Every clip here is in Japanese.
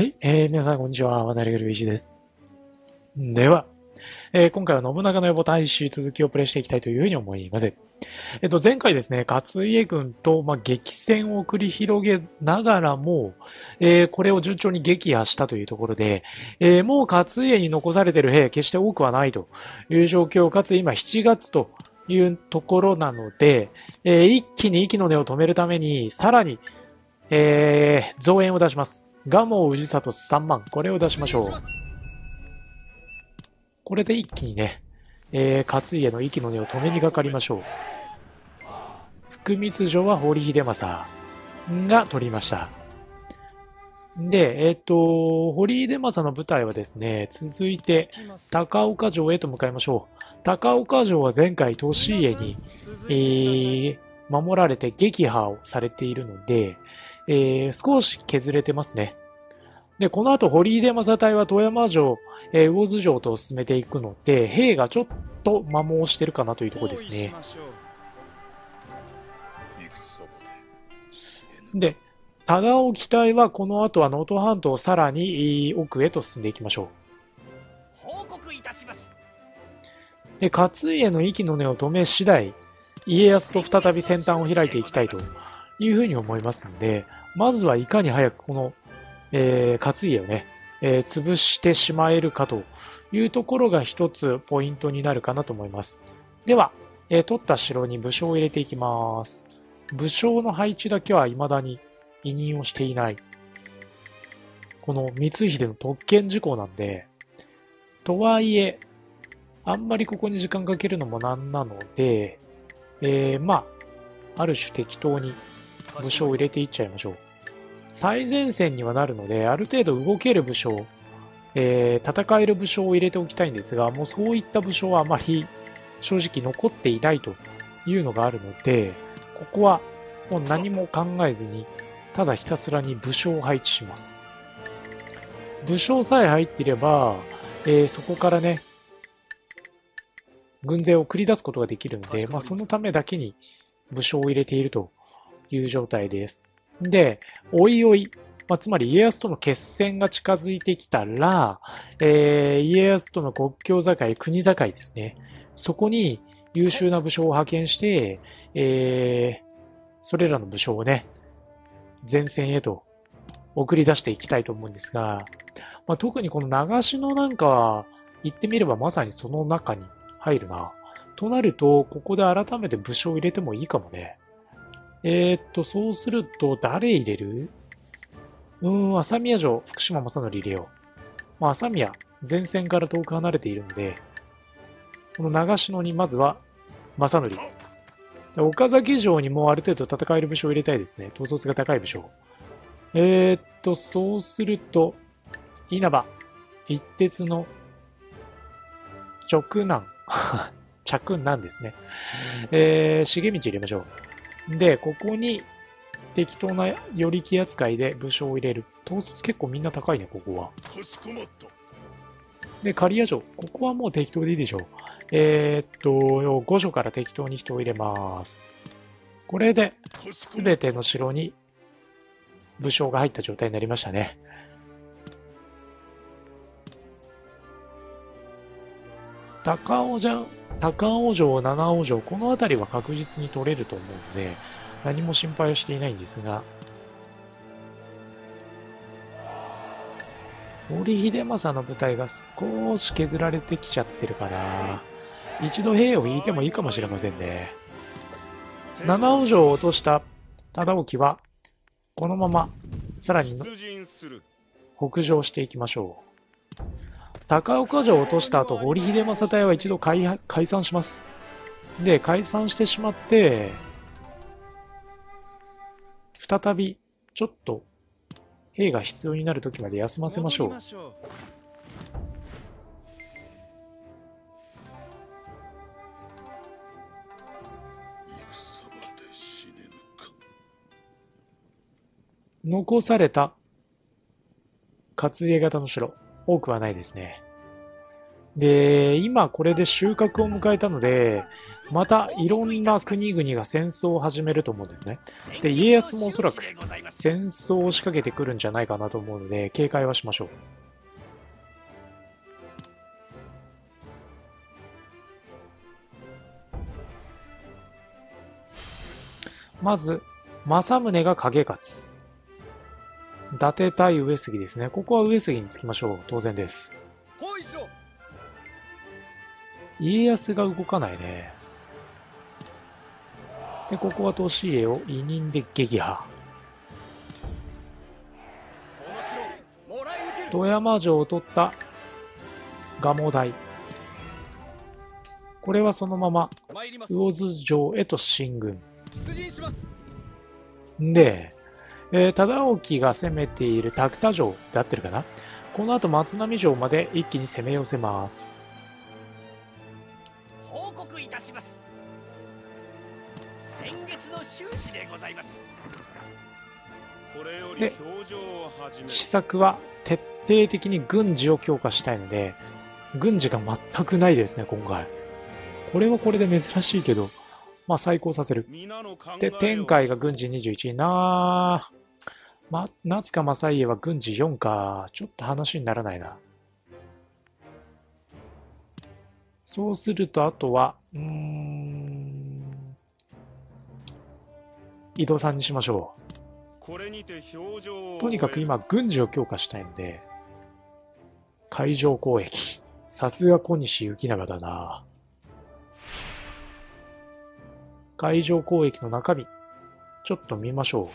はい、皆さんこんにちは。渡りぐる石です。では、今回は信長の野望大使続きをプレイしていきたいというふうに思います。前回ですね、勝家軍と、激戦を繰り広げながらも、これを順調に撃破したというところで、もう勝家に残されている兵、決して多くはないという状況、かつ今7月というところなので、一気に息の根を止めるために、さらに、増援を出します。蒲生氏郷3万、これを出しましょう。これで一気にね、勝家の息の根を止めにかかりましょう。福光城は堀秀政が取りました。で、堀秀政の部隊はですね、続いて高岡城へと向かいましょう。高岡城は前回利家に、守られて撃破をされているので、少し削れてますね。で、この後、堀秀政隊は富山城、魚津城と進めていくので、兵がちょっと摩耗してるかなというところですね。で、忠興隊はこの後は能登半島をさらに奥へと進んでいきましょう。報告いたします。で、勝家の息の根を止め次第、家康と再び先端を開いていきたいというふうに思いますので、まずはいかに早くこの、勝家をね、潰してしまえるかというところが一つポイントになるかなと思います。では、取った城に武将を入れていきます。武将の配置だけは未だに委任をしていない。この光秀の特権事項なんで、とはいえ、あんまりここに時間かけるのもなんなので、ある種適当に武将を入れていっちゃいましょう。最前線にはなるので、ある程度動ける武将、戦える武将を入れておきたいんですが、もうそういった武将はあまり正直残っていないというのがあるので、ここはもう何も考えずに、ただひたすらに武将を配置します。武将さえ入っていれば、そこからね、軍勢を繰り出すことができるので、そのためだけに武将を入れているという状態です。で、おいおい、つまり家康との決戦が近づいてきたら、家康との国境境、国境ですね。そこに優秀な武将を派遣して、それらの武将をね、前線へと送り出していきたいと思うんですが、特にこの長篠なんかは言ってみればまさにその中に入るな。となると、ここで改めて武将を入れてもいいかもね。そうすると、誰入れる？朝宮城、福島正則入れよう。朝宮、前線から遠く離れているので、この長篠にまずは、正則。岡崎城にもある程度戦える武将を入れたいですね。統率が高い武将。そうすると、稲葉、一徹の、直南。着難ですね。重道入れましょう。で、ここに適当な寄り気扱いで武将を入れる。統率結構みんな高いね、ここは。で、刈谷城。ここはもう適当でいいでしょう。御所から適当に人を入れます。これで、すべての城に武将が入った状態になりましたね。高尾城、七尾城、この辺りは確実に取れると思うので、何も心配をしていないんですが、堀秀政の部隊が少し削られてきちゃってるから、一度兵を引いてもいいかもしれませんね。七尾城を落とした忠興は、このまま、さらに北上していきましょう。高岡城を落とした後、堀秀政隊は一度解散します。で、解散してしまって、再び、ちょっと、兵が必要になる時まで休ませましょう。残された、勝家方の城。多くはないですね。で、今これで収穫を迎えたので、またいろんな国々が戦争を始めると思うんですね。で、家康もおそらく戦争を仕掛けてくるんじゃないかなと思うので、警戒はしましょう。まず、政宗が景勝。伊達対上杉ですね。ここは上杉につきましょう。当然です。家康が動かないね。で、ここは利家を委任で撃破。富山城を取った蒲生代。これはそのまま魚津城へと進軍。で、忠興が攻めている角田城で合ってるかな。この後松並城まで一気に攻め寄せます。報告いたします。先月の収支でございます。で、施策は徹底的に軍事を強化したいので、軍事が全くないですね今回。これはこれで珍しいけど、まあ再考させる。で、天海が軍事21な。ま、夏川正家は軍事4か。ちょっと話にならないな。そうすると、あとは、伊藤さんにしましょう。とにかく今、軍事を強化したいので、海上交易。さすが小西行長だな。海上交易の中身、ちょっと見ましょう。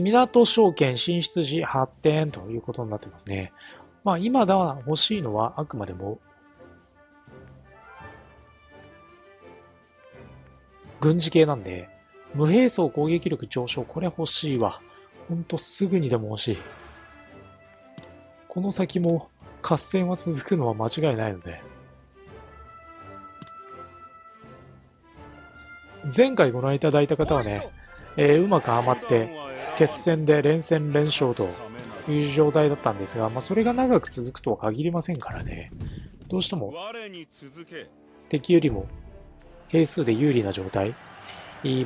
港証券進出時発展ということになってますね。まあ今だ欲しいのはあくまでも軍事系なんで、無兵装攻撃力上昇、これ欲しいわ。ほんとすぐにでも欲しい。この先も合戦は続くのは間違いないので。前回ご覧いただいた方はね、うまくはまって決戦で連戦連勝という状態だったんですが、まあ、それが長く続くとは限りませんからね。どうしても敵よりも兵数で有利な状態、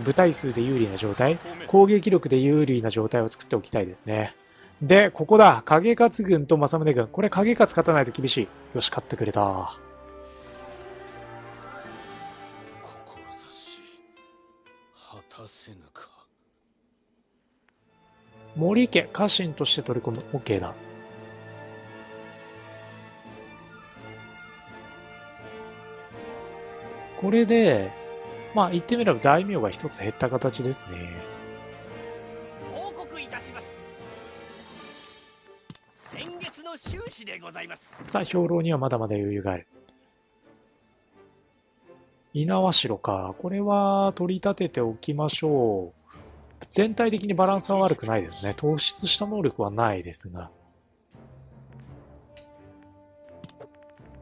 部隊数で有利な状態、攻撃力で有利な状態を作っておきたいですね。で、ここだ、景勝軍と政宗軍、これ景勝勝たないと厳しい。よし、勝ってくれた。森家家臣として取り込む。 OK だ。これでまあ言ってみれば大名が一つ減った形ですね。報告いたします。先月の収支でございます。さあ兵糧にはまだまだ余裕がある。猪苗代か。これは取り立てておきましょう。全体的にバランスは悪くないですね。突出した能力はないですが。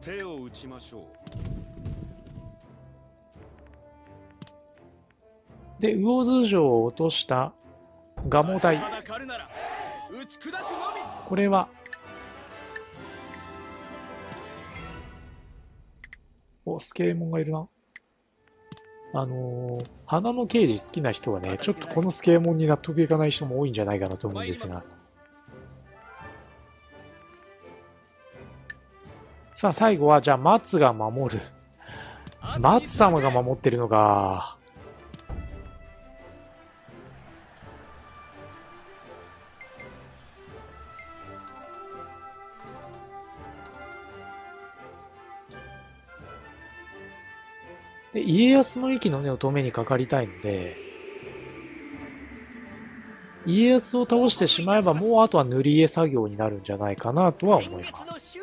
手を打ちましょう。で、魚津城を落とした蒲生代。これはお助右衛門がいるな。花の刑事好きな人はね、ちょっとこの助右衛門に納得いかない人も多いんじゃないかなと思うんですが。さあ、最後は、じゃあ、松が守る。松様が守ってるのか。で、家康の息の根を止めにかかりたいので、家康を倒してしまえばもうあとは塗り絵作業になるんじゃないかなとは思います。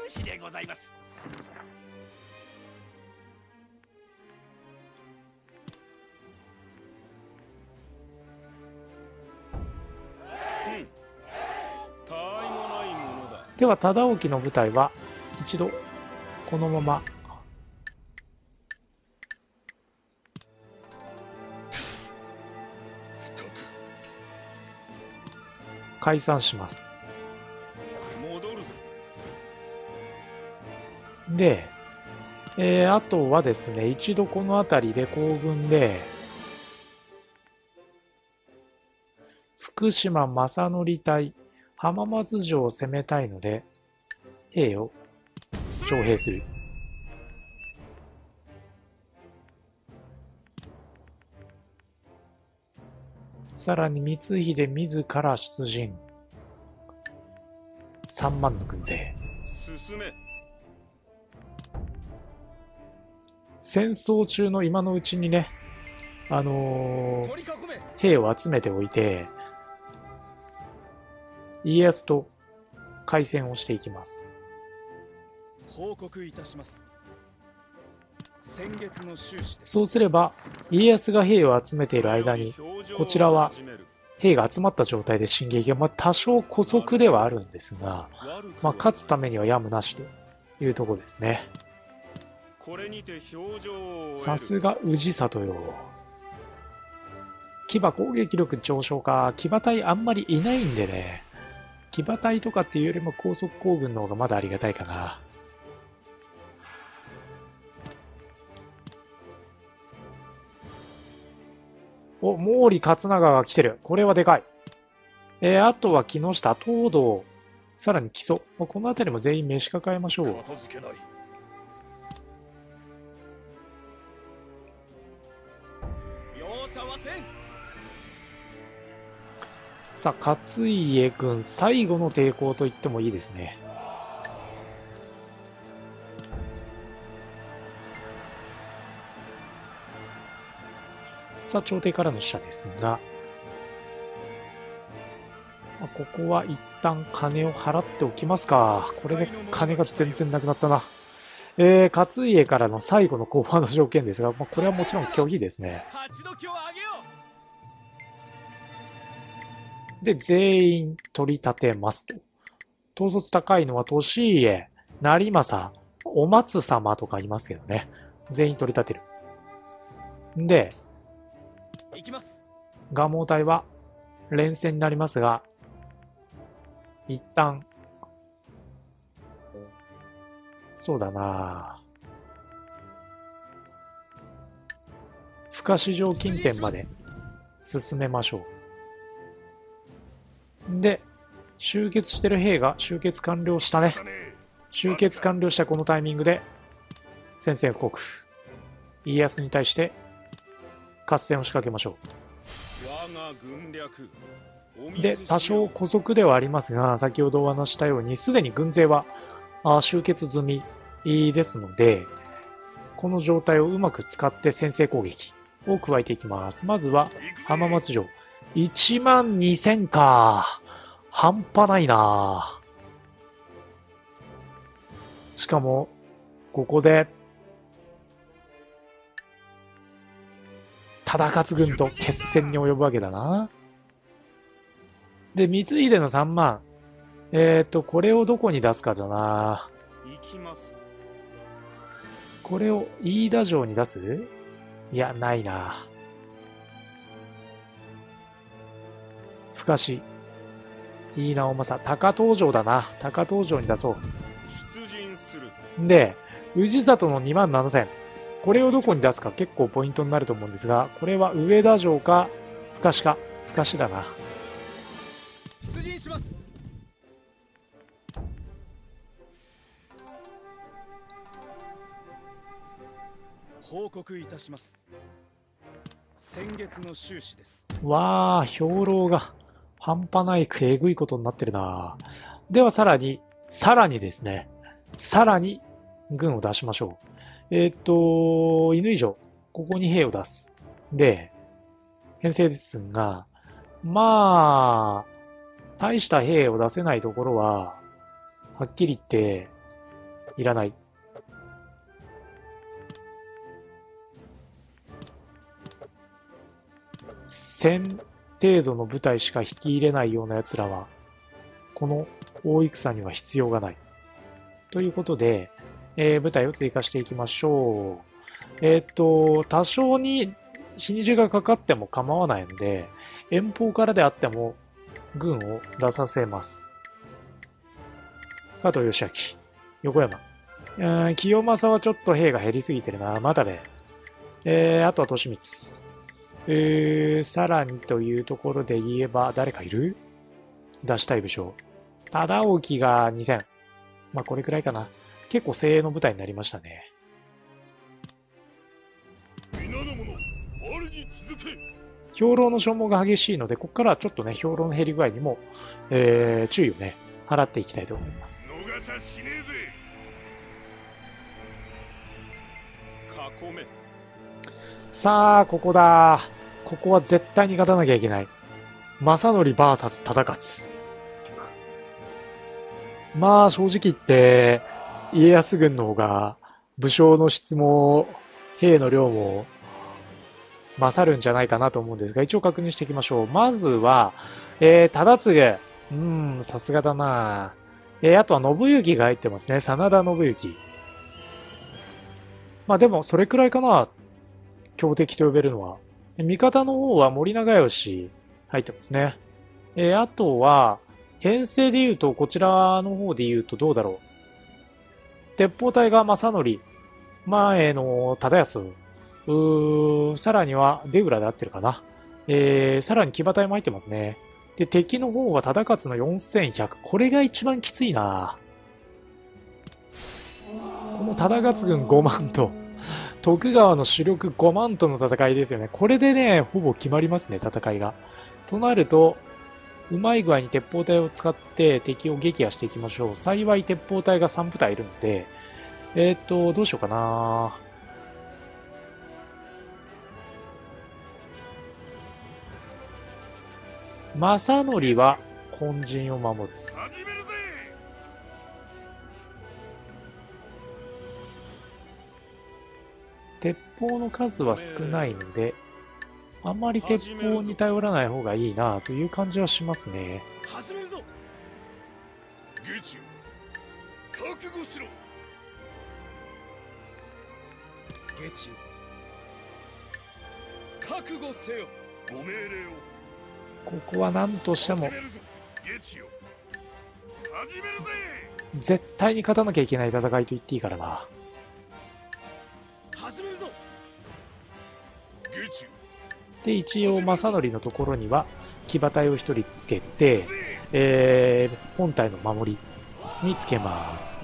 では忠興の部隊は一度このまま解散します。で、あとはですね、一度この辺りで行軍で、福島正則隊、浜松城を攻めたいので、兵を徴兵する。さらに光秀自ら出陣。3万の軍勢。進め。戦争中の今のうちにね、兵を集めておいて、家康と開戦をしていきます。報告いたします。先月の収支です。そうすれば、家康が兵を集めている間に、こちらは兵が集まった状態で進撃が、多少姑息ではあるんですが、勝つためにはやむなしというところですね。さすが氏郷よ。騎馬攻撃力上昇か。騎馬隊あんまりいないんでね、騎馬隊とかっていうよりも高速行軍の方がまだありがたいかな。お、毛利勝長が来てる。これはでかい。あとは木下、東堂、さらに木曽。この辺りも全員召し抱えましょう。さあ、勝家軍最後の抵抗と言ってもいいですね。さあ、朝廷からの使者ですが、ここは一旦金を払っておきますか。これで金が全然なくなったな。勝家からの最後の交換の条件ですが、これはもちろん虚偽ですね。で、全員取り立てますと。統率高いのは利家、成政、お松様とかいますけどね。全員取り立てる。で、蒲生隊は連戦になりますが、一旦、そうだな、不可市場近辺まで進めましょう。で、集結してる兵が集結完了したね。集結完了したこのタイミングで、宣戦布告。家康に対して、合戦を仕掛けましょう。で、多少姑息ではありますが、先ほどお話したように、すでに軍勢は集結済みですので、この状態をうまく使って先制攻撃を加えていきます。まずは、浜松城。12000か。半端ないな。しかも、ここで、忠勝軍と決戦に及ぶわけだな。で、光秀の3万。これをどこに出すかだな。これを飯田城に出す？いや、ないな。深志、いいなおまさ、高遠城だな。高遠城に出そう。で、氏郷の2万7000。これをどこに出すか結構ポイントになると思うんですが、これは上田城か、深志か。深志だな。出陣します。報告いたします。先月の収支です。わあ、兵糧が。半端ないくえぐいことになってるな。ではさらにですね、さらに軍を出しましょう。乾城、ここに兵を出す。で、編成ですが、大した兵を出せないところは、はっきり言って、いらない。1000程度の部隊しか引き入れないような奴らは、この大戦には必要がない。ということで、部隊を追加していきましょう。多少に日にちがかかっても構わないので、遠方からであっても軍を出させます。加藤義明、横山、清正はちょっと兵が減りすぎてるな。まだべ。あとは利光。さらにというところで言えば、誰かいる？出したい武将。忠興が2000。まあ、これくらいかな。結構精鋭の部隊になりましたね。兵糧の消耗が激しいので、ここからはちょっとね、兵糧の減り具合にも、注意をね、払っていきたいと思います。逃しゃしねえぜ。囲め。さあ、ここだ。ここは絶対に勝たなきゃいけない。正則 VS 忠勝。まあ、正直言って、家康軍の方が、武将の質も、兵の量も、勝るんじゃないかなと思うんですが、一応確認していきましょう。まずは、忠次。さすがだな。あとは信行が入ってますね。真田信行。まあでも、それくらいかな。強敵と呼べるのは。味方の方は森長慶入ってますね。あとは、編成で言うと、こちらの方で言うとどうだろう。鉄砲隊が正則。前の忠康。さらには、出浦で合ってるかな。さらに騎馬隊も入ってますね。で、敵の方は忠勝の4100。これが一番きついな。この忠勝軍5万と、徳川の主力5万との戦いですよね。これでね、ほぼ決まりますね、戦いが。となると、うまい具合に鉄砲隊を使って敵を撃破していきましょう。幸い鉄砲隊が3部隊いるので、どうしようかな。正則は本陣を守る。鉄砲の数は少ないので、あんまり鉄砲に頼らない方がいいなという感じはしますね。ここは何としても絶対に勝たなきゃいけない戦いと言っていいからな。で、一応正則のところには騎馬隊を1人つけて、本隊の守りにつけます。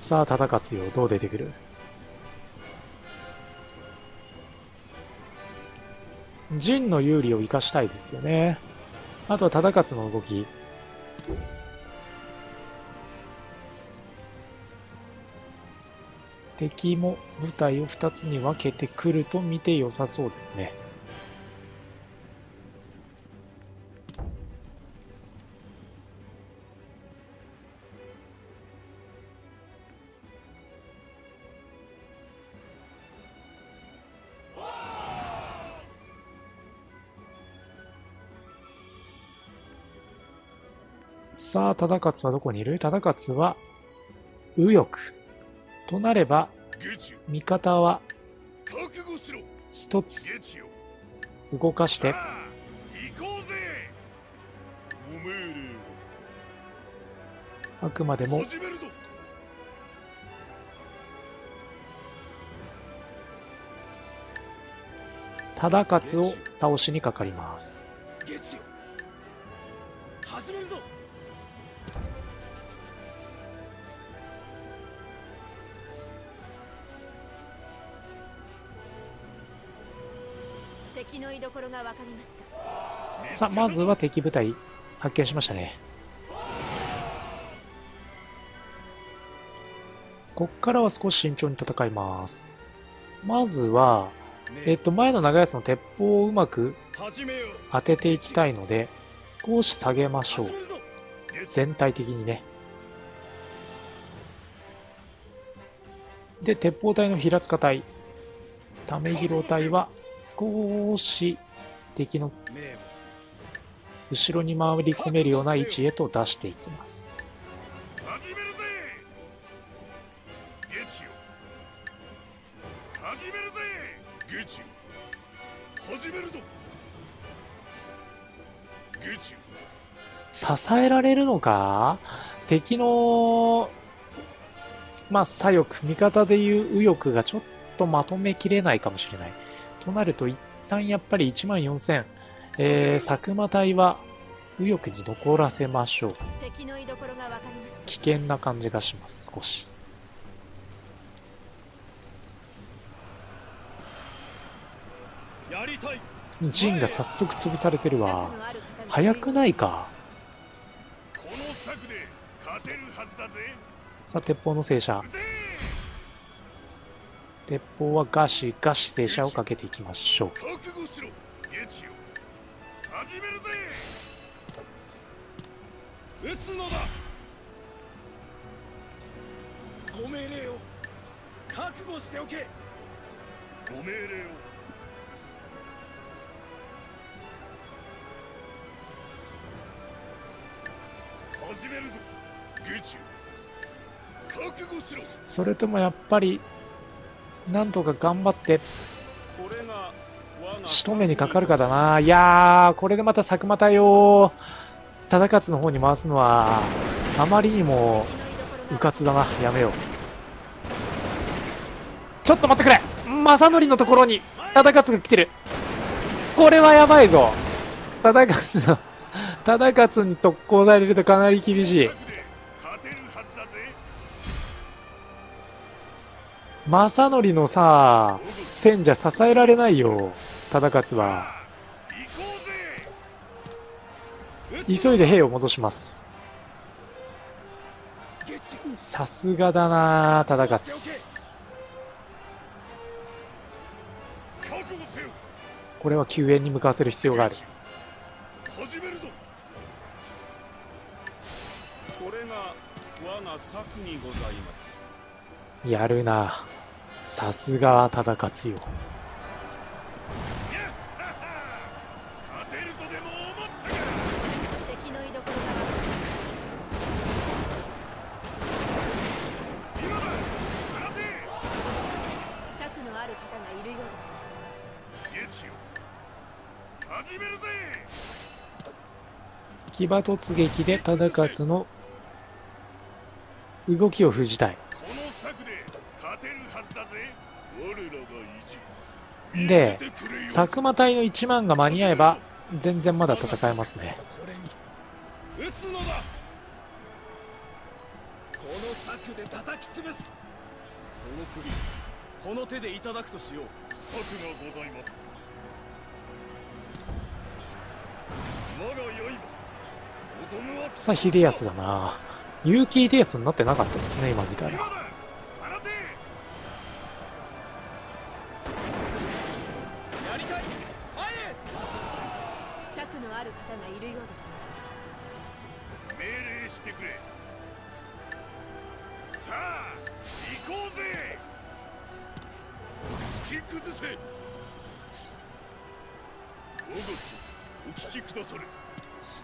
さあ、忠勝よ、どう出てくる。陣の有利を生かしたいですよね。あとは忠勝の動き。敵も部隊を2つに分けてくると見て良さそうですね。さあ、忠勝はどこにいる？忠勝は右翼となれば、味方は一つ動かして、あくまでも忠勝を倒しにかかります。さあ、まずは敵部隊発見しましたね。こっからは少し慎重に戦います。まずは、前の長安の鉄砲をうまく当てていきたいので、少し下げましょう。全体的にね。で、鉄砲隊の平塚隊、為広隊は少し敵の後ろに回り込めるような位置へと出していきます。支えられるのか？敵の、まあ、左翼、味方でいう右翼がちょっとまとめきれないかもしれないとなると、一旦やっぱり1万4000、佐久間隊は右翼に残らせましょう。危険な感じがします。少し陣が早速潰されてるわ。早くないか。さあ鉄砲の正射、鉄砲はガシガシ正射をかけていきましょう。ご命令を覚悟しておけ。ご命令を。それともやっぱりなんとか頑張って仕留めにかかるかだな。いやー、これでまた佐久間隊を忠勝の方に回すのはあまりにもうかつだな。やめよう。ちょっと待ってくれ。正則のところに忠勝が来てる。これはやばいぞ。忠勝の忠勝に特攻されるとかなり厳しい。正則のさ、戦じゃ支えられないよ忠勝は。急いで兵を戻します。さすがだな忠勝。これは救援に向かわせる必要がある。やるな、さすが忠勝よ。騎馬突撃で忠勝の動きを封じたい。で佐久間隊の1万が間に合えば全然まだ戦えますね。さあ秀康だな。有機秀康になってなかったですね今見たら。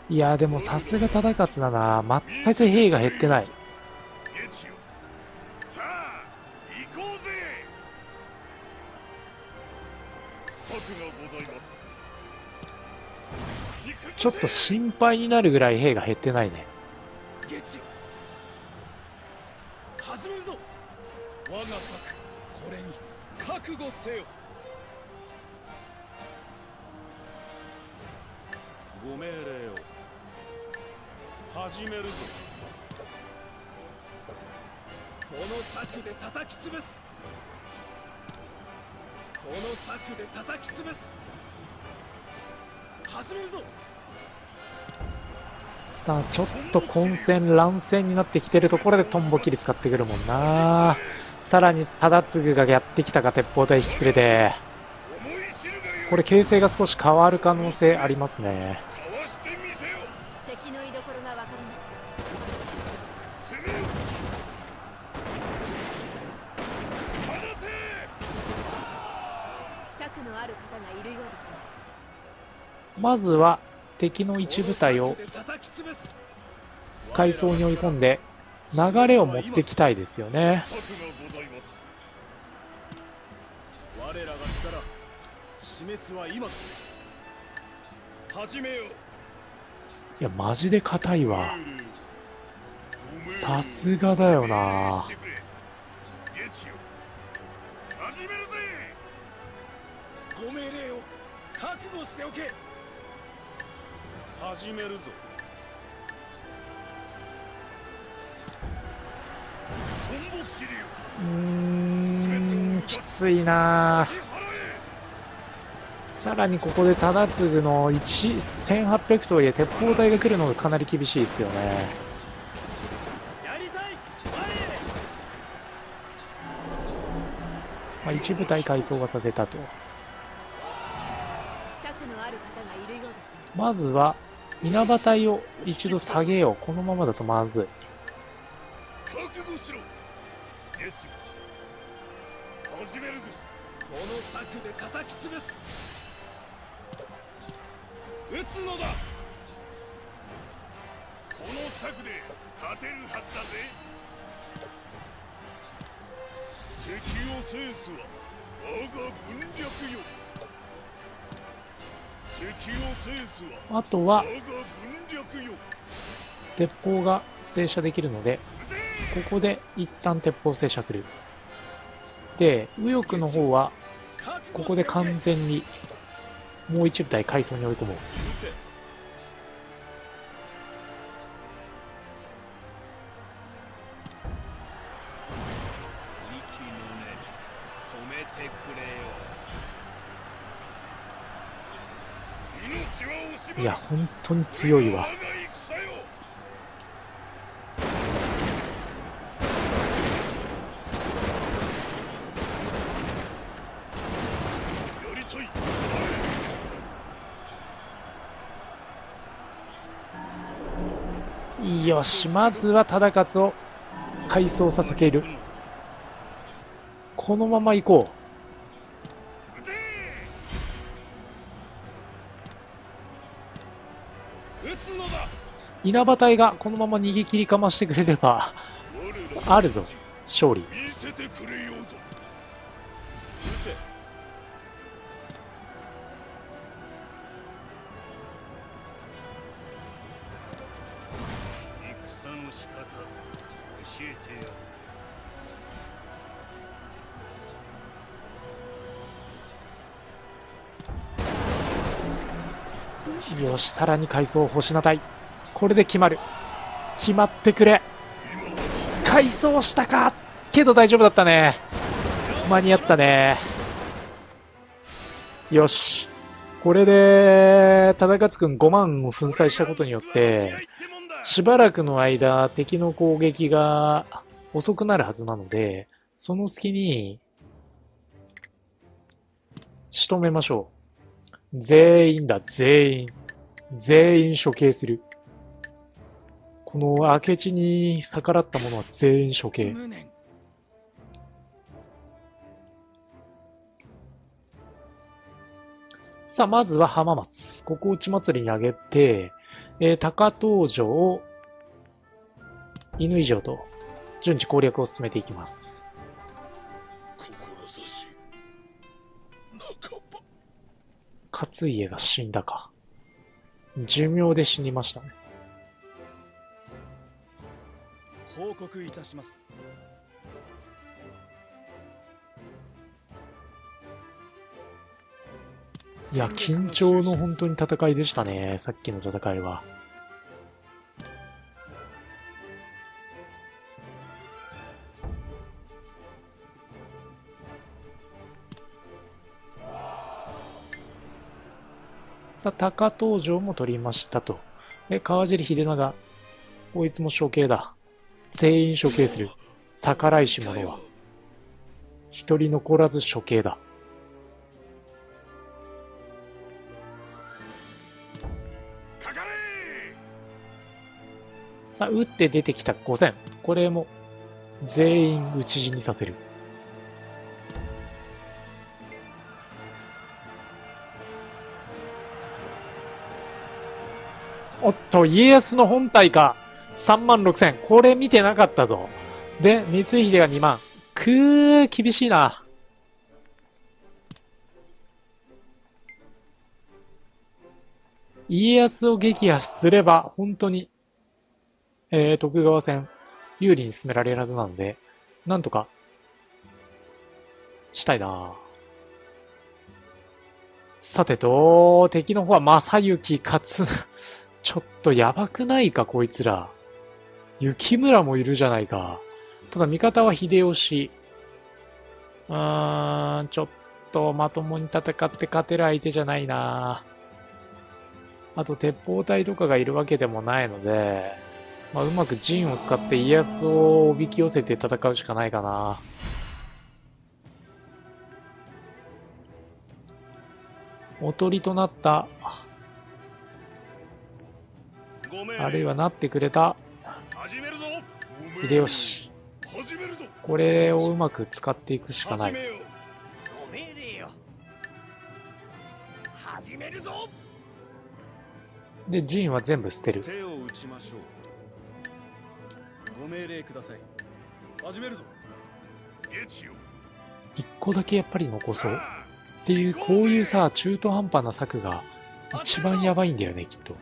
いやでもさすが忠勝だな。全く兵が減ってない。ちょっと心配になるぐらい兵が減ってないね。ご命令を始めるぞ。この策で叩き潰す。この策で叩き潰す。始めるぞ。さあちょっと混戦乱戦になってきてるところでトンボ切り使ってくるもんな。さらに忠次がやってきたか。鉄砲隊引き連れてこれ形勢が少し変わる可能性ありますね。まずは敵の一部隊を回想に追い込んで流れを持ってきたいですよね。いやマジで硬いわ。さすがだよな。ご命令を覚悟しておけ。始めるぞ。きついな。さらにここで忠次の1800とはいえ鉄砲隊が来るのがかなり厳しいですよね。まあ、一部隊改装はさせたと。まずは稲葉隊を一度下げよう。このままだとまずい。敵を制すは我が軍略よ。敵を制すはあとは鉄砲が制射できるので、ここで一旦鉄砲制射する。で右翼の方はここで完全にもう一部隊回想に追い込もう。いや本当に強いわ。よし、まずは忠勝を改装させている。このまま行こう。稲葉隊がこのまま逃げ切りかましてくれればあるぞ勝利。よし、さらに改装星名隊。これで決まる。決まってくれ。改装したかけど大丈夫だったね。間に合ったね。よし、これで忠勝君5万を粉砕したことによってしばらくの間敵の攻撃が遅くなるはずなので、その隙に仕留めましょう。全員だ、全員処刑する。この明智に逆らった者は全員処刑。さあまずは浜松、ここを血祭りに上げて、高遠城、乾城と順次攻略を進めていきます。勝家が死んだか、寿命で死にましたね。報告いたします。いや緊張の本当に戦いでしたね、さっきの戦いは。さあ高遠城も取りましたと。で川尻秀長、こいつも処刑だ。全員処刑する。逆らいし者は一人残らず処刑だ。かかれ。さあ打って出てきた5000、これも全員討ち死にさせる。おっと家康の本体か。36000、これ見てなかったぞ。で光秀が2万。くー厳しいな。家康を撃破すれば本当に徳川戦有利に進められるはずなので、なんとかしたいな。さてと、敵の方は正幸勝ちょっとやばくないか、こいつら。雪村もいるじゃないか。ただ味方は秀吉。ちょっとまともに戦って勝てる相手じゃないな。あと鉄砲隊とかがいるわけでもないので、まあ、うまく陣を使って家康をおびき寄せて戦うしかないかな。おとりとなった。あるいはなってくれた。秀吉。これをうまく使っていくしかない。で、陣は全部捨てる。一個だけやっぱり残そう。っていう、こういうさ、中途半端な策が一番やばいんだよね、きっと。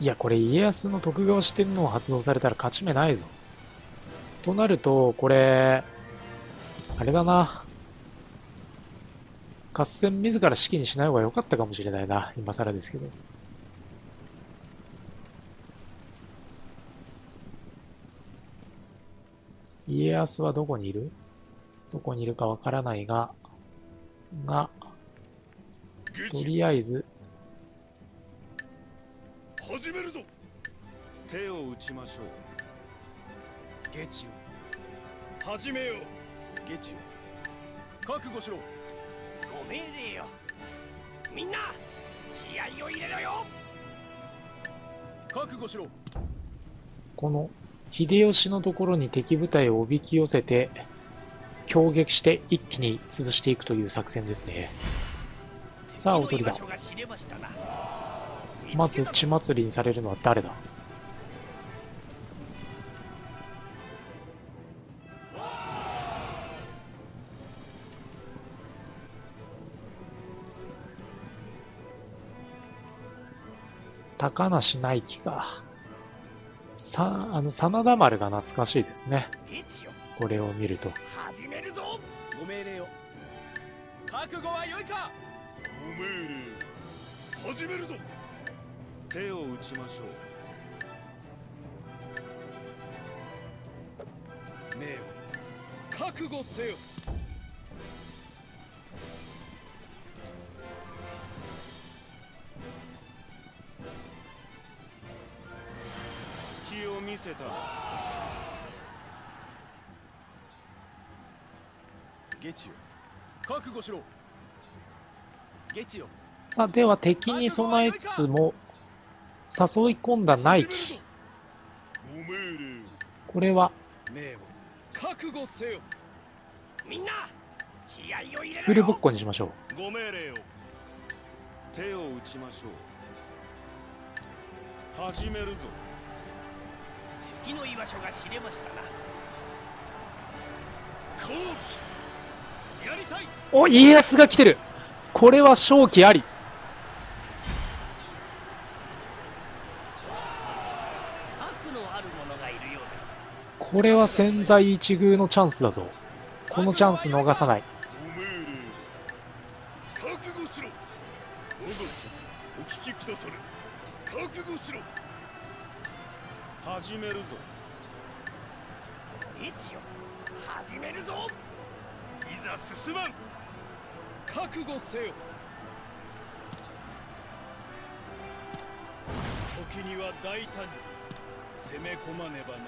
いや、これ家康の徳川四天王発動されたら勝ち目ないぞ。となると、これ、あれだな。合戦自ら指揮にしない方が良かったかもしれないな。今更ですけど。家康はどこにいる？どこにいるかわからないが、とりあえず。始めるぞ。手を打ちましょう。下地を始めよう。下地を覚悟しろ。おめえでよ、みんな気合を入れろよ。覚悟しろ。この秀吉のところに敵部隊をおびき寄せて攻撃して一気に潰していくという作戦ですね。さあおとりだ。まず血祭りにされるのは誰だ。高梨内輝か。真田丸が懐かしいですね。これを見ると。手を打ちましょう。命を覚悟せよ。さあでは敵に備えつつも誘い込んだ内輝、これはフルボッコにしましょう。手を打ちましょう。始めるぞ。木の居場所が知れましたな。お、家康が来てる。これは勝機あり。これは千載一遇のチャンスだぞ。このチャンス逃さない。覚悟しろ。お聞きくだされ。覚悟しろ。始めるぞ。一応始めるぞ。いざ進まん。覚悟せよ。時には大胆に攻め込まねばな。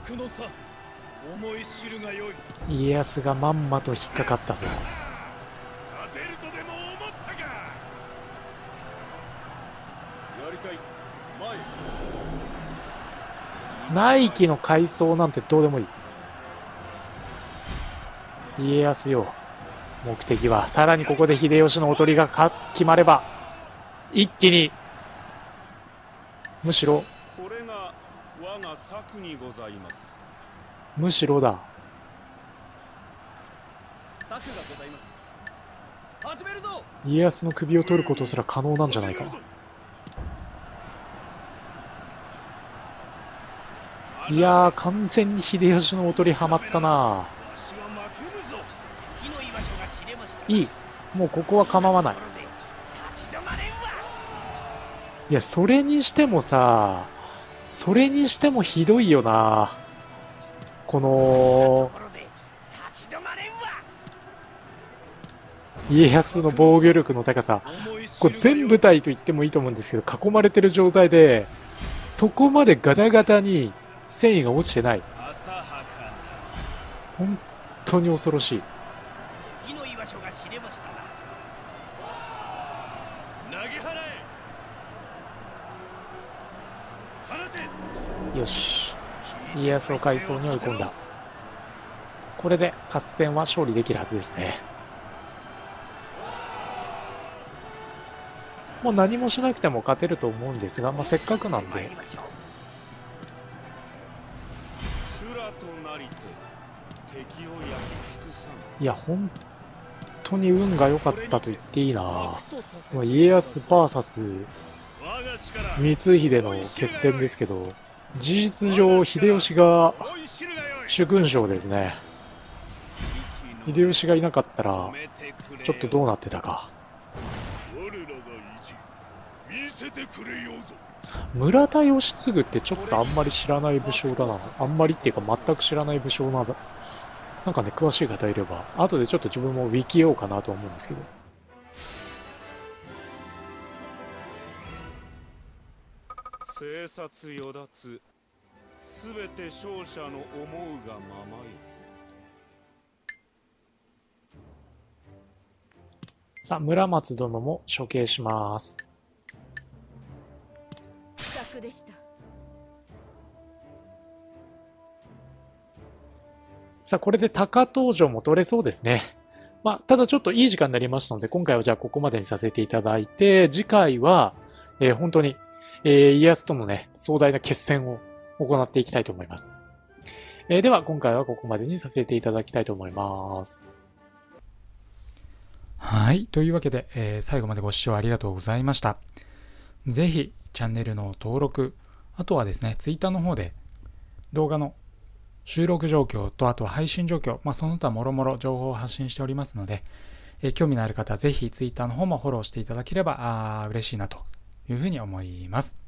格の差思い知るがよい。家康がまんまと引っかかったぞ。勝てるとでも思ったか。やりたい。前。内輝の階層なんてどうでもいい。家康よ、目的はさらにここで秀吉のおとりが決まれば一気に、むしろこれが我が策にございます。むしろだ。家康の首を取ることすら可能なんじゃないか。いやー、完全に秀吉のおとりはまったな。いい、もうここは構わない。いや、それにしてもさ、それにしてもひどいよな、この家康の防御力の高さ。これ全部隊と言ってもいいと思うんですけど、囲まれてる状態でそこまでガタガタに戦意が落ちてない。本当に恐ろしい。よし、家康を改装に追い込んだ。これで合戦は勝利できるはずですね。もう何もしなくても勝てると思うんですが、まあ、せっかくなんで。いや、本当に運が良かったと言っていいな。家康 VS 光秀の決戦ですけど、事実上秀吉が主君賞ですね。秀吉がいなかったらちょっとどうなってたか。村田義次ってちょっとあんまり知らない武将だな。あんまりっていうか全く知らない武将なんだ。なんかね、詳しい方いれば後でちょっと自分もウィキようかなと思うんですけど。生殺与奪、すべて勝者の思うがままよ。さあ、村松殿も処刑します。不作でした。さあ、これで高遠城も取れそうですね。まあ、ただちょっといい時間になりましたので、今回はじゃあここまでにさせていただいて、次回は、本当に家康とのね、壮大な決戦を行っていきたいと思います。では、今回はここまでにさせていただきたいと思います。はい、というわけで、最後までご視聴ありがとうございました。ぜひ、チャンネルの登録、あとはですね、Twitter の方で動画の収録状況と、あとは配信状況、まあ、その他もろもろ情報を発信しておりますので、興味のある方はぜひ Twitter の方もフォローしていただければ嬉しいなというふうに思います。